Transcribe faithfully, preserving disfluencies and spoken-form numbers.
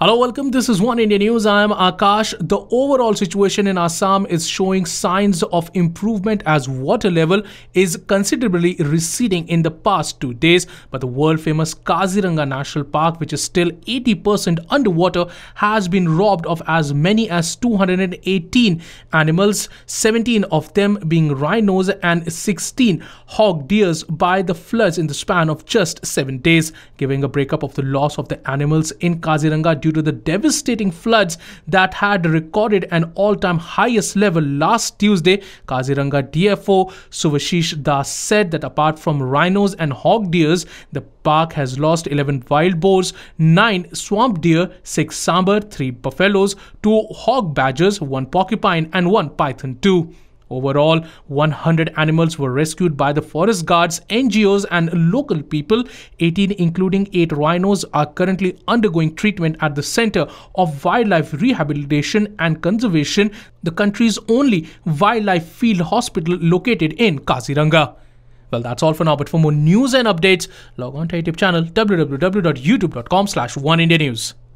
Hello, welcome. This is Oneindia News. I am Akash. The overall situation in Assam is showing signs of improvement as water level is considerably receding in the past two days. But the world famous Kaziranga National Park, which is still eighty percent underwater, has been robbed of as many as two hundred eighteen animals, seventeen of them being rhinos and sixteen hog deers by the floods in the span of just seven days, giving a breakup of the loss of the animals in Kaziranga due due to the devastating floods that had recorded an all-time highest level last Tuesday. Kaziranga D F O Suvashish Das said that apart from rhinos and hog deers, the park has lost eleven wild boars, nine swamp deer, six sambar, three buffaloes, two hog badgers, one porcupine and one python too. Overall, one hundred animals were rescued by the forest guards, N G Os and local people. eighteen, including eight rhinos, are currently undergoing treatment at the Centre of Wildlife Rehabilitation and Conservation, the country's only wildlife field hospital located in Kaziranga. Well, that's all for now, but for more news and updates, log on to our YouTube channel, w w w dot youtube dot com slash Oneindia News.